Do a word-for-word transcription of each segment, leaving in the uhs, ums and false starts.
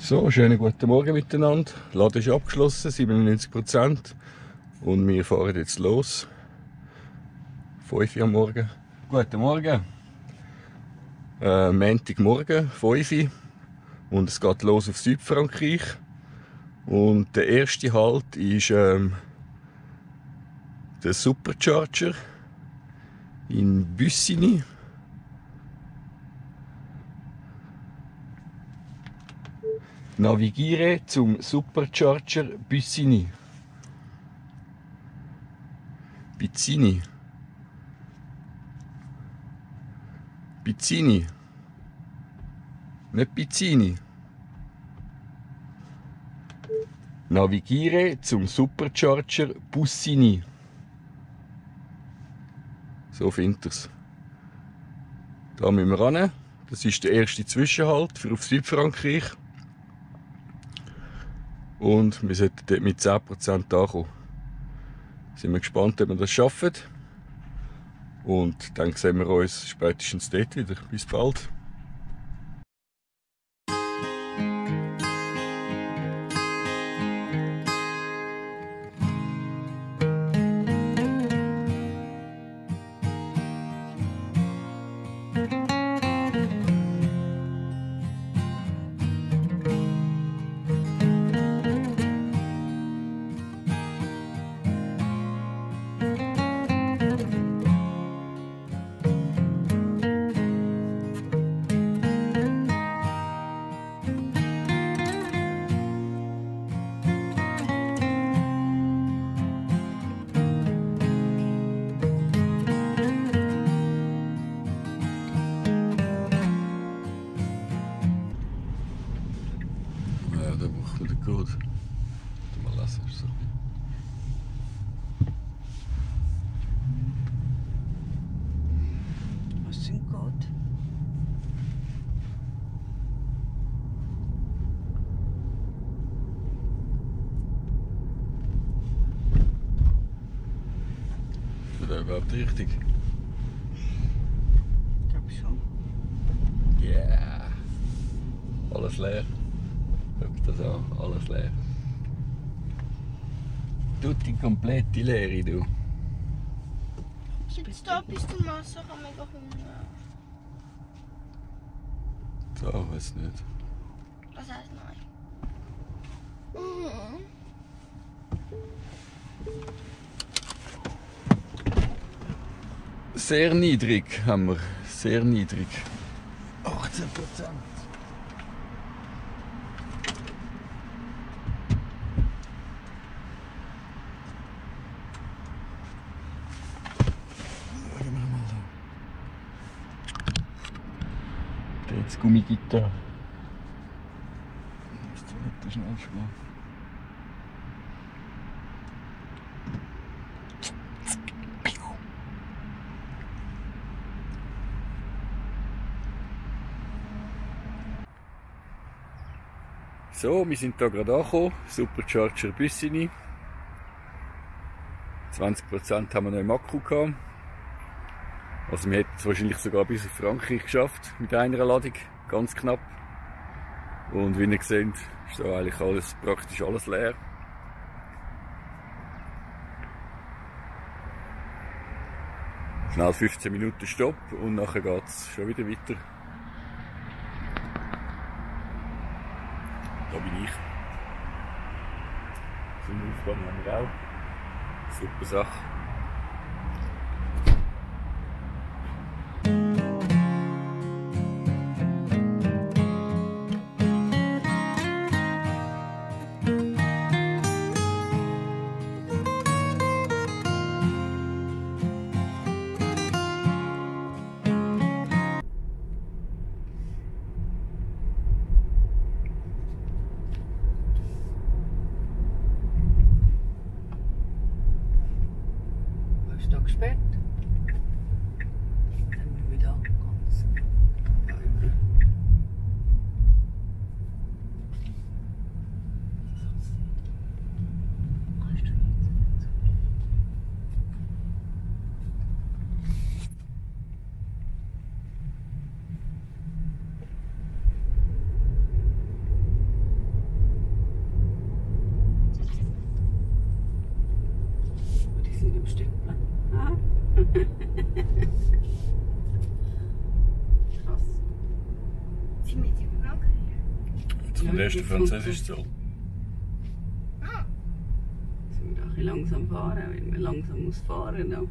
So, schönen guten Morgen miteinander. Der Laden ist abgeschlossen, siebenundneunzig Prozent. Und wir fahren jetzt los. fünf Uhr am Morgen. Guten Morgen. Äh, Montagmorgen, fünf Uhr. Und es geht los auf Südfrankreich. Und der erste Halt ist ähm, der Supercharger in Bussini. Navigiere zum Supercharger Bussini. Bussini. Bussini. Nicht Bussini. Navigiere zum Supercharger Bussini. So findet ihr es. Da müssen wir hin. Das ist der erste Zwischenhalt für auf Südfrankreich. Und wir sollten dort mit zehn Prozent ankommen. Sind wir gespannt, ob wir das schaffen. Und dann sehen wir uns spätestens dort wieder. Bis bald. Überhaupt richtig? Ich glaube schon. Ja, yeah. Alles leer. Schau das an, alles leer. Tutti komplette Leere, du. Jetzt da bis zum Wasser, ich habe mega Hunger. So, weiß nicht. Was heißt nein? Mhm. Sehr niedrig haben wir, sehr niedrig. achtzehn Prozent. Schauen wir mal da. Jetzt Gummigitter. Das ist nicht der Schnellschwung. So, wir sind hier gerade angekommen, Supercharger Bussini. zwanzig Prozent haben wir noch im Akku gehabt. Also wir hätten es wahrscheinlich sogar bis nach Frankreich geschafft, mit einer Ladung, ganz knapp. Und wie ihr seht, ist da eigentlich alles, praktisch alles leer. Schnell fünfzehn Minuten Stopp und nachher geht es schon wieder weiter. Da bin ich. So einen Aufgang haben wir auch. Super Sache. Jetzt verlierst du Französisch zu. Ah. Jetzt müssen wir ein bisschen langsam fahren, weil man langsam muss fahren muss.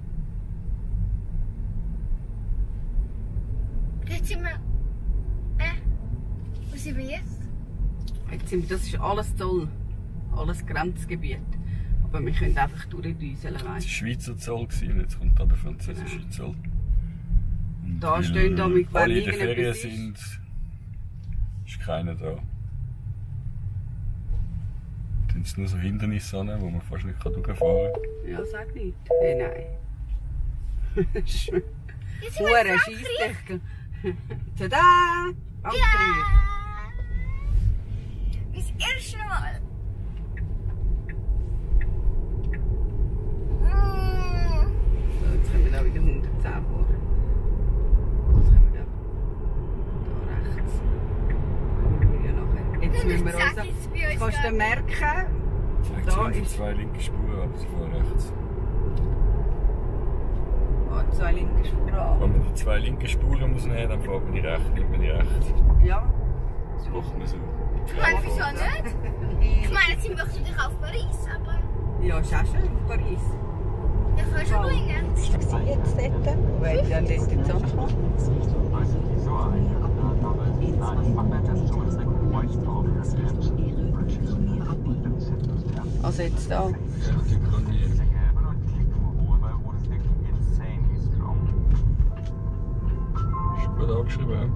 Jetzt sind wir. Äh, wo sind wir jetzt? Jetzt sind wir, das ist alles Zoll. Alles Grenzgebiet. Aber wir können einfach durchdüseln. Das war Schweizer Zoll, jetzt kommt da der französische ja. Zoll. Und da stehen da mit Wenn alle in der Ferien sind, ist keiner da. Da sind es nur so Hindernisse an, wo man fast nicht durchfahren kann. Ja, sag nicht. Hey, nein. Huren, Scheissdeckel. Tada! Frankreich! Ja! Das erste Mal! So, jetzt können wir da wieder hundertzehn fahren. Was können wir da? Da rechts. Jetzt müssen wir uns. Du kannst den merken. Da ist zwei linke Spuren, aber sie fahren rechts. Zwei linke Spuren an. Wenn man die zwei linken Spuren muss nehmen, dann fährt man die rechte, nimmt man die rechte. Ja. Das macht man so. Ich meine, wieso nicht? Ich meine, jetzt sind wir wahrscheinlich auf Paris, aber... Ja, ist auch schön auf Paris. Ja, kann schon bringen. Was ist das jetzt dort? Weil dann dort jetzt anfangen. Also jetzt da. Angeschrieben.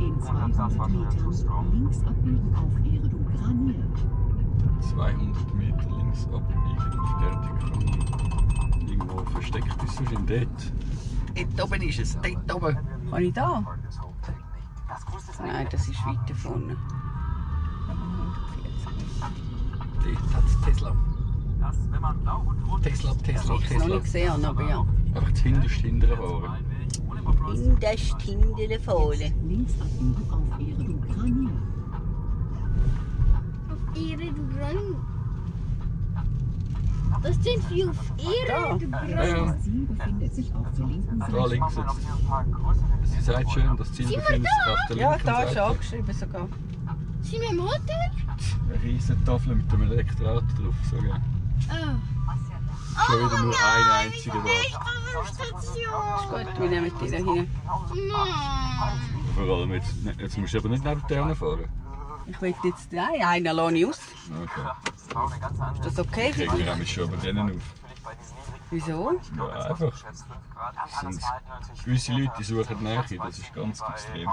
In zweihundert Meter links abbiegen auf Aire du Grenier. zweihundert Meter links abbiegen auf Aire du Grenier. Irgendwo versteckt ist es in dort. Dort oben ist es, dort oben. Kann ich da? Nein, das ist weiter vorne. Dort hat es Tesla. Tesla, Tesla, Tesla. Ich habe es noch nicht gesehen, aber ja. Einfach das hinterste hintere Ware. In der Stindele Faule. Links abbiegen auf Aire du Grenier. Auf Aire du Grenier. Das sind wir auf Aire du Grenier. Sie befindet sich auf der linken Seite. Da links jetzt. Sie sagt schön, dass das Ziel befindet sich auf der linken Seite. Ja, da ist angeschrieben sogar. Sind wir im Hotel? Eine riesen Tafel mit dem Elektroauto drauf. Sogar. Oh. Schon wieder nur ein einziger Wort. Ist gut, wir nehmen die da hin. Vor allem jetzt, jetzt musst du aber nicht nach der fahren. Ich will jetzt nein, einen alleine aus. Okay. Ist das okay? Ich kriege mich schon bei denen auf. Wieso? Ja, einfach. Gewisse Leute suchen Nähe, das ist ganz extrem.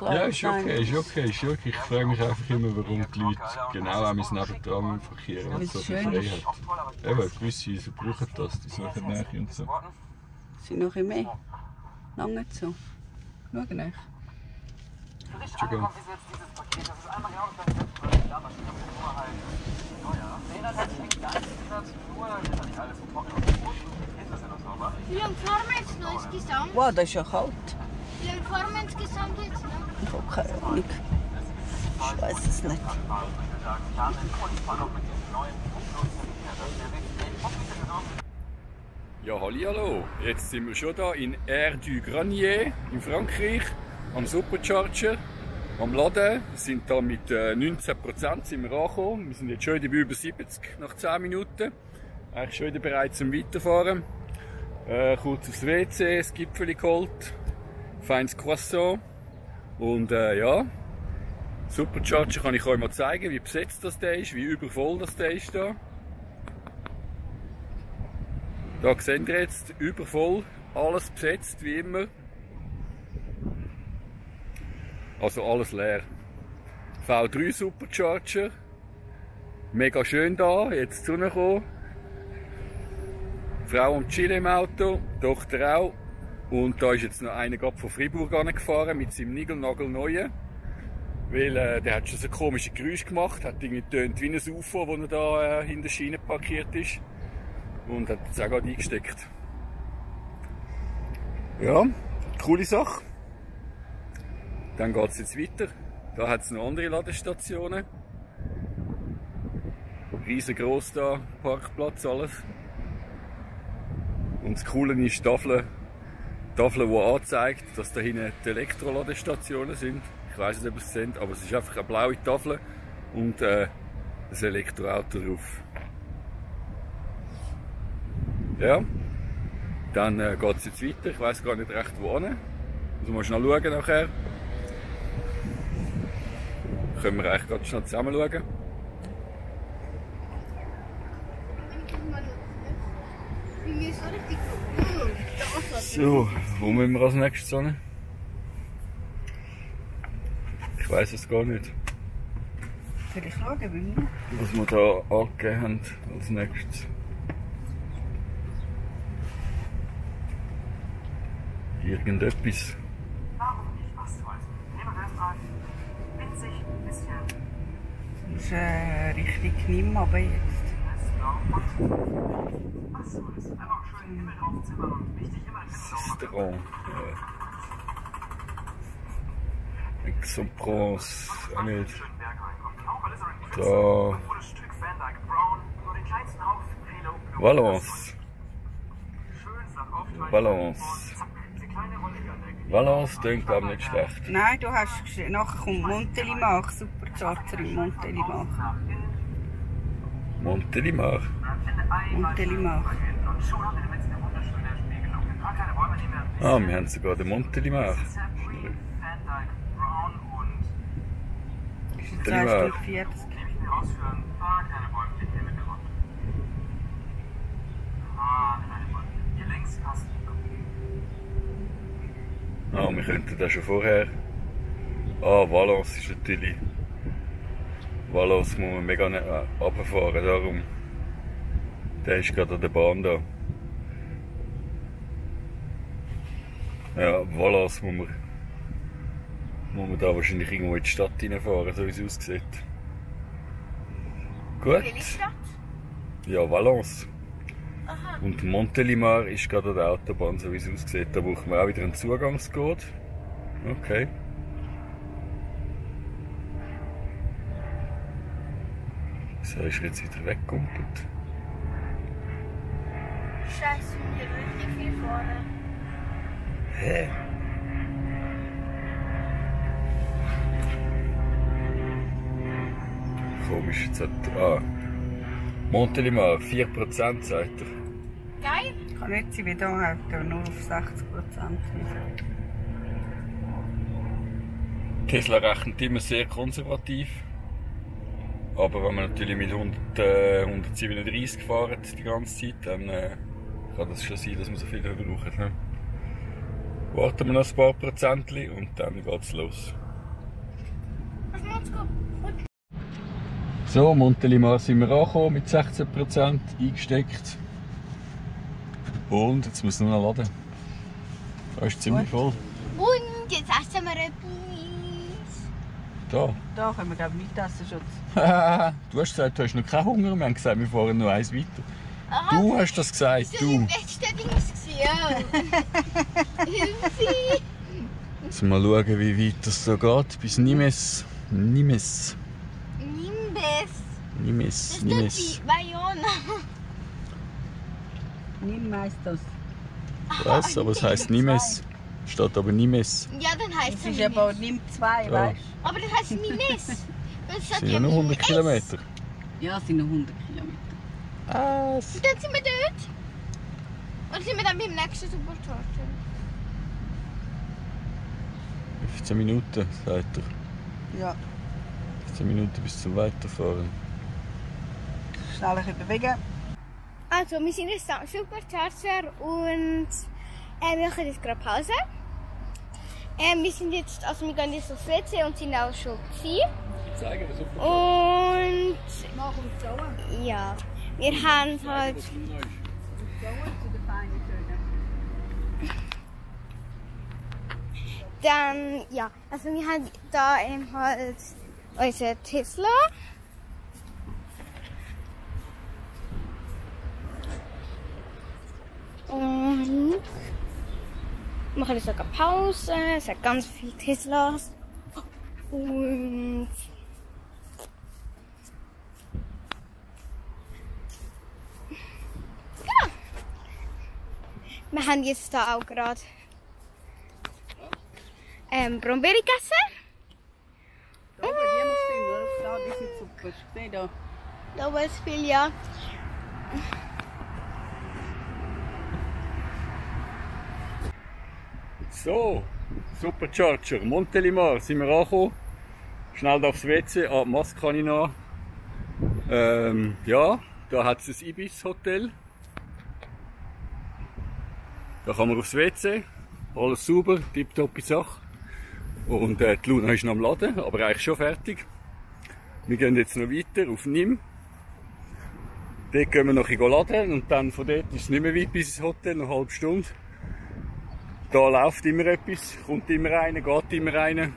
Ja, ist okay, ist okay, ist okay. Ich frage mich einfach immer, warum die Leute genau an meinem Nebentram verkehren und so viel Freiheit. Eben, gewisse sie brauchen das, die suchen Nähe und so. Sind noch ein bisschen mehr? Lange nicht so. Schauen euch. Schon gut. Wie lange fahren wir jetzt noch insgesamt? Wow, das ist ja kalt. Wie lange fahren wir insgesamt jetzt noch? Ich habe keine Ahnung. Ich weiß es nicht. Ja, hallihallo. Jetzt sind wir schon da in Aire du Grenier in Frankreich. Am Supercharger, am Laden, sind da mit neunzehn Prozent sind wir angekommen. Wir sind jetzt schon bei über siebzig nach zehn Minuten. Eigentlich schon wieder bereit zum Weiterfahren. Äh, kurz aufs W C, das Gipfeli geholt, feines Croissant. Und äh, ja, Supercharger kann ich euch mal zeigen, wie besetzt das der ist, wie übervoll das der ist. Da, da seht ihr jetzt, übervoll, alles besetzt wie immer. Also alles leer. V drei Supercharger. Mega schön da, jetzt zu uns gekommen. Frau und Chile im Auto, Tochter auch. Und da ist jetzt noch einer gerade von Fribourg angefahren mit seinem Nigelnagelneuen. Weil äh, der hat schon so komische Geräusche gemacht, hat irgendwie tönt wie ein Ufo, wo er da äh, hinter der Schiene parkiert ist. Und hat jetzt auch gerade eingesteckt. Ja, coole Sache. Dann geht es jetzt weiter. Da hat es noch andere Ladestationen. Riesengroß da, Parkplatz, alles. Und das Coole ist, die Tafel, Tafel, die anzeigt, dass da hinten die Elektroladestationen sind. Ich weiss nicht, ob es sind, aber es ist einfach eine blaue Tafel und äh, ein Elektroauto drauf. Ja, dann äh, geht es jetzt weiter. Ich weiss gar nicht recht, wohin. Also mal schnell schauen nachher. Können wir eigentlich gerade schnell zusammen schauen. So, wo müssen wir als nächstes hin? Ich weiss es gar nicht. Soll ich schauen, was wir da angegeben haben als nächstes. Irgendetwas. Das ist äh, richtig nimm aber jetzt. Das ist Restaurant. Ja. Aix-en-Provence. Ah, nicht. Da. Valence. Valence. Valence klingt aber nicht schlecht. Nein, du hast nachher kommt Montelimar, Supercharger in Montelimar. Montelimar. Montelimar. Ah, wir haben sogar den Montelimar. Montelimar. Ah, wir könnten das schon vorher. Ah, Valence ist natürlich. Valence muss man mega runterfahren, darum. Der ist gerade an der Bahn da. Ja, Valence muss man, muss man da wahrscheinlich irgendwo in die Stadt reinfahren, so wie es aussieht. Gut. Ja, Valence. Aha. Und Montelimar ist gerade an der Autobahn, so wie es aussieht. Da brauchen wir auch wieder einen Zugangscode. Okay. So ist er jetzt wieder weggekumpelt. Scheiße, wir sind richtig viel vorne. Hä? Komisch, jetzt hat er. Ah. Montelimar, vier Prozent sagt er. Geil! Ich kann nicht sein wie hier, aber nur auf sechzig Prozent. Tesla rechnet immer sehr konservativ. Aber wenn man natürlich mit hundert, hundertsiebenunddreißig fahren die ganze Zeit, dann äh, kann das schon sein, dass man so viel verbraucht. Ne? Warten wir noch ein paar Prozentchen und dann geht's los. So, Montelimar sind wir angekommen, mit sechzehn Prozent eingesteckt. Und jetzt muss nur noch laden. Das ist ziemlich voll. Und jetzt essen wir etwas. Da? Da können wir glaube ich nicht essen schon. Du hast gesagt, du hast noch keinen Hunger. Wir haben gesagt, wir fahren noch eins weiter. Aha. Du hast das gesagt, das du. Das war der letzte ja. Jetzt mal schauen, wie weit das so geht. Bis Nîmes. Nîmes. Nîmes, Nîmes. Nîmes heißt das. Ich weiss, aber es heisst Nîmes. Statt aber Nîmes. Ja, dann heisst es Nîmes. Es ist aber Nîmes zwei, weißt du? Aber das heisst Nîmes. Es sind ja nur hundert Kilometer. Ja, es sind nur hundert Kilometer. Ah, und dann sind wir dort. Und sind wir dann beim nächsten Supercharger. fünfzehn Minuten, sagt er. Ja. fünfzehn Minuten bis zum Weiterfahren. Schnell ein bewegen. Also, wir sind jetzt am Supercharger und äh, wir machen jetzt gerade Pause. Äh, wir sind jetzt, also wir gehen jetzt aufs W C und sind auch schon gewesen. Zeigen wir Supercharger. Und... Mach und Zauen. Ja. Wir und haben halt... Und zu den feinen Tönen. Dann, ja, also wir haben da eben halt... unser Tesla. Und wir machen jetzt sogar Pause. Es hat ganz viele Teslas. Und ja. Wir haben jetzt da auch gerade ähm, Brombeere gegessen. Da oben die sind super. Sieh da. Da oben ist viel, ja. So, Supercharger, Montelimar, sind wir angekommen. Schnell aufs W C, ah, die Maske kann ich noch. Ähm, ja, da hat es ein Ibis Hotel. Da kann man aufs W C, alles sauber, tipptoppe Sache. Und äh, die Luna ist noch am Laden, aber eigentlich schon fertig. Wir gehen jetzt noch weiter auf Nîmes. Dort gehen wir noch ein bisschen laden und dann von dort ist es nicht mehr weit bis ins Hotel, noch eine halbe Stunde. Da läuft immer etwas, kommt immer einer, geht immer einer.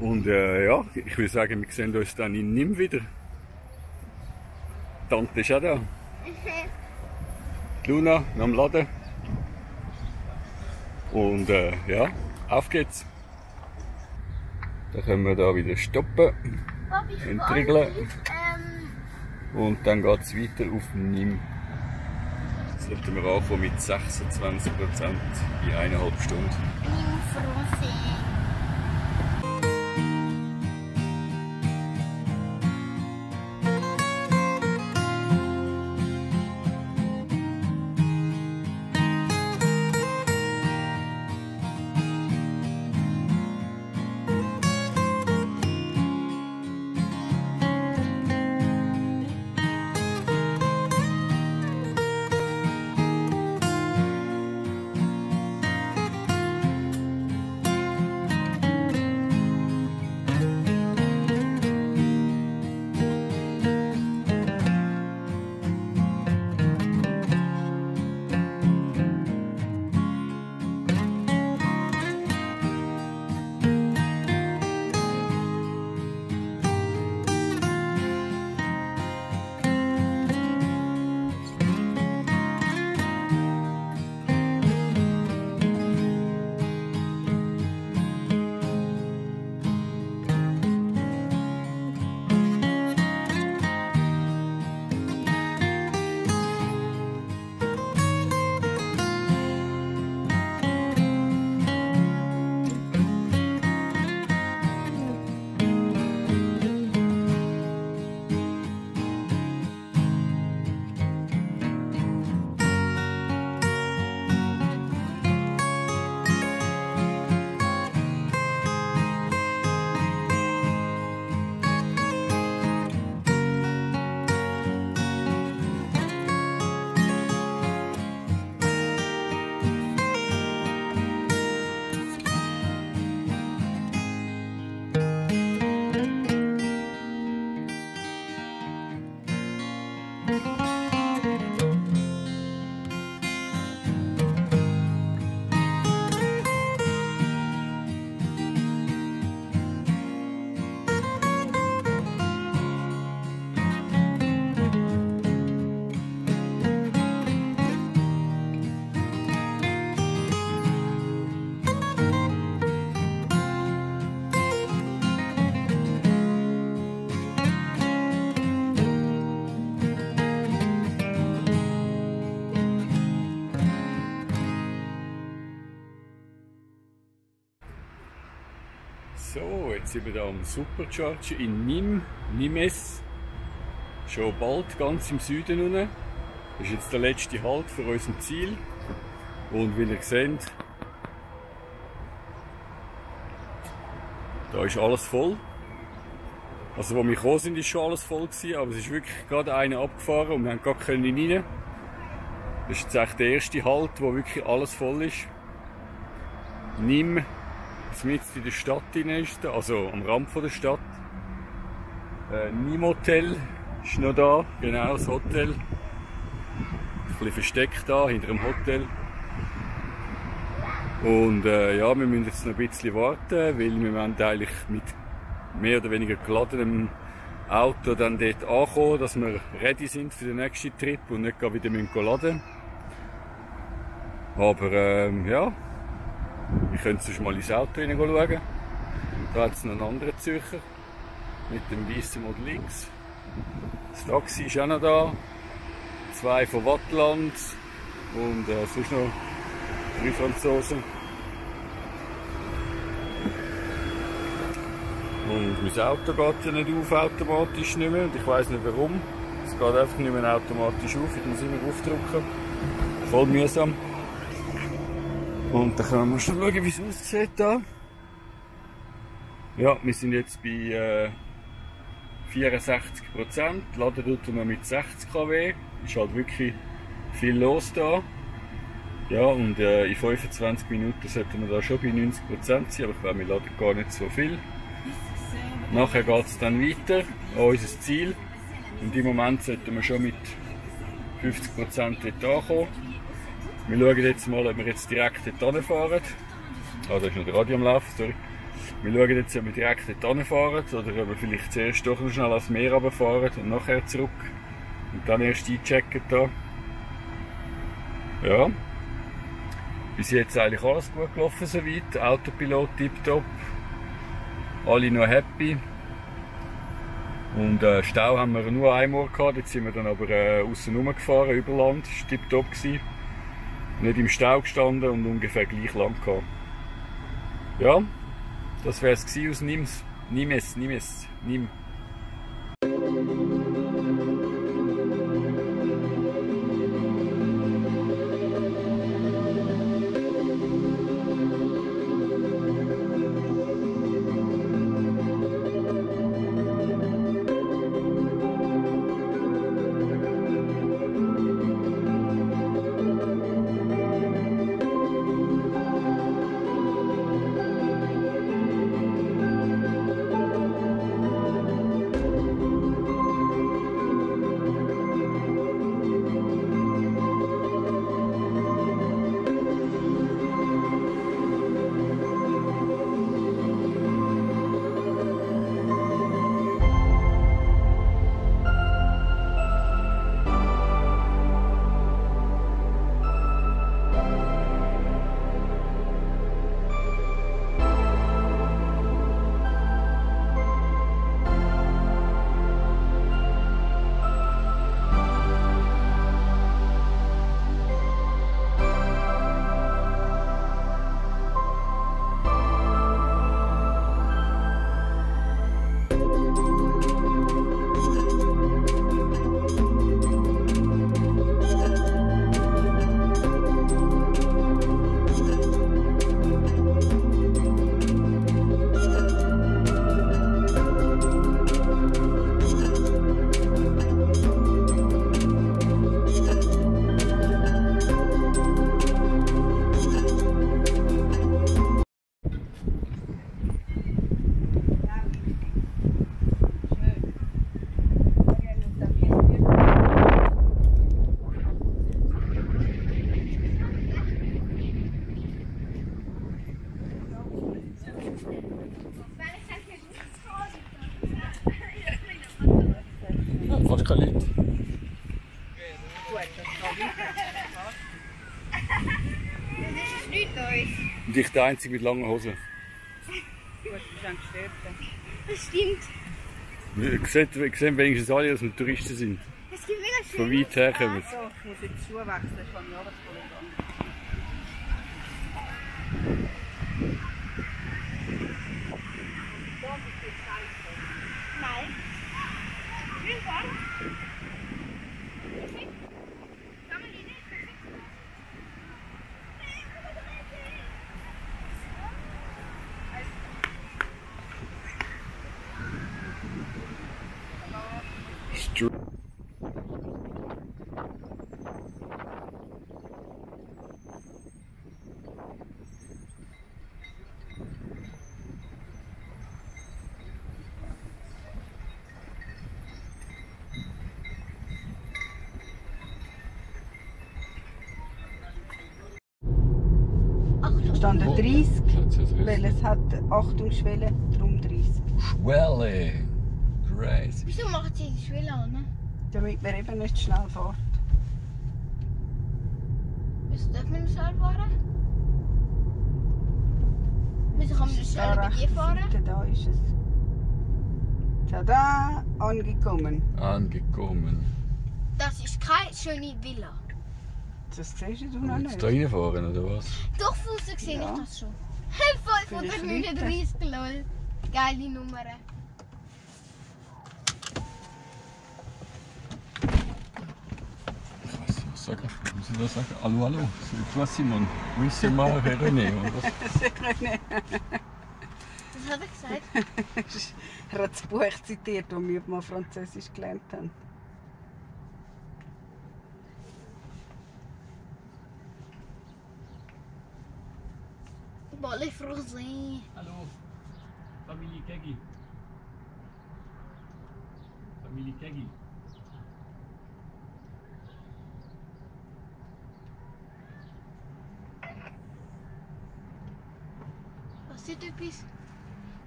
Und äh, ja, ich würde sagen, wir sehen uns dann in Nîmes wieder. Die Tante ist auch da. Die Luna noch am Laden. Und äh, ja, auf geht's. Dann können wir hier wieder stoppen, entriegeln. Und dann geht es weiter auf Nîmes. Jetzt sollten wir anfangen mit sechsundzwanzig Prozent in eineinhalb Stunden. So, jetzt sind wir hier am Supercharger in Nîmes, Nîmes. Schon bald ganz im Süden unten. Das ist jetzt der letzte Halt für unser Ziel. Und wie ihr seht, da ist alles voll. Also, wo wir gekommen sind, war schon alles voll, aber es ist wirklich gerade einer abgefahren und wir haben gar keinen rein. Das ist jetzt echt der erste Halt, wo wirklich alles voll ist. Nîmes. Mitten in der Stadt ist, also am Rand von der Stadt. Äh, Nîmes Hotel ist noch da, genau das Hotel. Ein bisschen versteckt da hinter dem Hotel. Und äh, ja, wir müssen jetzt noch ein bisschen warten, weil wir wollen eigentlich mit mehr oder weniger geladenem Auto dann dort ankommen, dass wir ready sind für den nächsten Trip und nicht gar wieder müssen laden. Aber äh, ja. Wir können sonst mal ins Auto hineinschauen. Da hat es noch einen anderen Zürcher mit dem weißen Model X. Das Taxi ist auch noch da. Zwei von Wattland und äh, sonst noch drei Franzosen. Und mein Auto geht ja nicht auf, automatisch nicht mehr. Und ich weiss nicht warum. Es geht einfach nicht mehr automatisch auf. Ich muss immer aufdrücken. Voll mühsam. Und dann können wir schon schauen, wie es aussieht da. Ja, wir sind jetzt bei äh, vierundsechzig Prozent. Laden tut man mit sechzig Kilowatt. Ist halt wirklich viel los da. Ja, und äh, in fünfundzwanzig Minuten sollten wir da schon bei neunzig Prozent sein, aber ich glaube, wir laden gar nicht so viel. Nachher geht es dann weiter an unser Ziel. Und im Moment sollten wir schon mit fünfzig Prozent dort ankommen. Wir schauen jetzt mal, ob wir jetzt direkt dort hinfahren. Ah, da ist noch der Radio am Laufen, sorry. Wir schauen jetzt, ob wir direkt dort hinfahren oder ob wir vielleicht zuerst doch noch schnell ans Meer runterfahren und nachher zurück. Und dann erst einchecken da. Ja. Bis jetzt ist eigentlich alles gut gelaufen soweit. Autopilot tiptop. Alle noch happy. Und äh, Stau haben wir nur einmal gehabt. Jetzt sind wir dann aber äh, aussen rumgefahren, über Land. Das war tiptop gewesen. Nicht im Stau gestanden und ungefähr gleich lang gehabt. Ja. Das wäre es aus Nîmes. Nîmes, Nîmes, Nîmes. Und ich der Einzige mit langen Hosen. Du hast mich schon gestört. Das stimmt. Wir sehen wenigstens alle, dass wir Touristen sind. Es gibt mega schön. Von weit her kommen. Ah, so, ich muss jetzt die Schuhe wechseln, ich kann mich auch Nein. Nein. dreißig, weil es hat Achtung Schwelle, drum dreißig. Schwelle! dreißig. Wieso macht sie die Schwelle an? Damit man eben nicht schnell fährt. Wieso darf man schnell fahren? Wieso kann man schnell über die fahren? Da ist es. Tada! Angekommen. Angekommen. Das ist keine schöne Villa. Das siehst du noch nicht. Jetzt da reinfahren, oder was? Doch, von außen sehe ich das schon. Hey, voll von der Mühle dreißig, lol. Geile Nummer. Ich weiß nicht, was sagen. Muss ich nur sagen? Hallo, hallo. Toi Simon. Oui, c'est moi, René. C'est René. Was hat er gesagt? Er hat das Buch zitiert, das wir mal Französisch gelernt haben. Bolle Frosin. Hallo, Familie Kägi. Familie Kägi. Was ist etwas?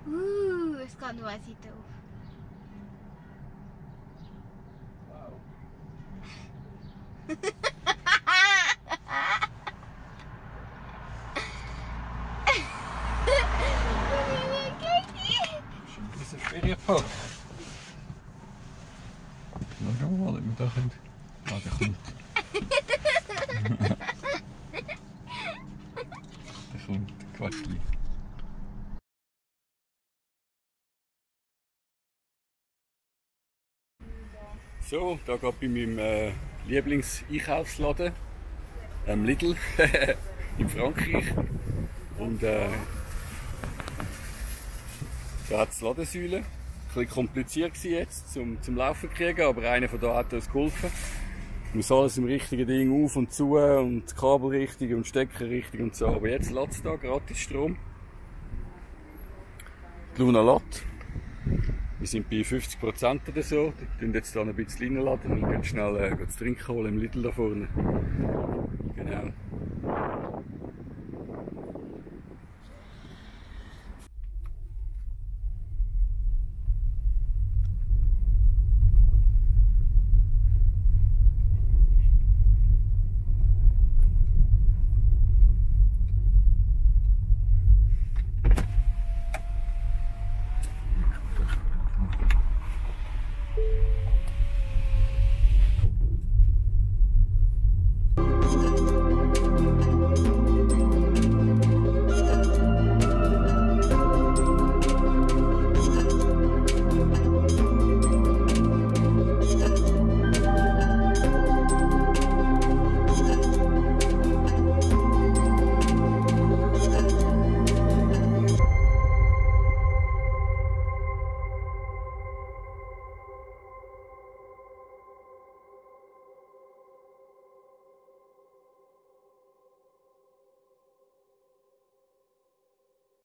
Uh, es geht nur eine Seite auf. Wow. Ferienpark. Schau mal, ob wir da können. Ah, der kommt. Der kommt, Quatschli. So, da geht bei meinem äh, Lieblings-Einkaufsladen, ähm, Lidl, in Frankreich. Und, äh, da hat es Ladensäule. Ein bisschen kompliziert war jetzt zum, zum Laufen zu kriegen, aber einer von da hat uns geholfen. Man muss alles im richtigen Ding auf und zu und das Kabel richtig und Stecker richtig und so. Aber jetzt lädt es da gratis Strom. Die Luna lädt. Wir sind bei fünfzig Prozent oder so. Wir laden jetzt hier ein bisschen reinladen und gehen schnell äh, zu trinken holen im Lidl da vorne.